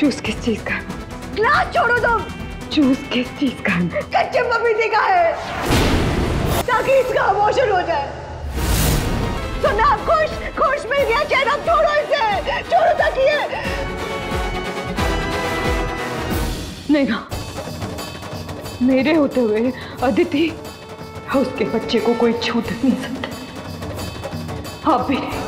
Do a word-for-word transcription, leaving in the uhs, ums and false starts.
चूस किस चीज का है? ग्लास छोड़ो तुम। चूस किस चीज का है? कच्चे पपीते का है, ताकि इसका अबॉर्शन हो जाए। सुना आप खुश खुश मिल गया चेहरा, छोड़ो इसे, छोड़ो ताकि ये नहीं ना। मेरे होते हुए अदिति उसके बच्चे को कोई छू नहीं सकता। आप भी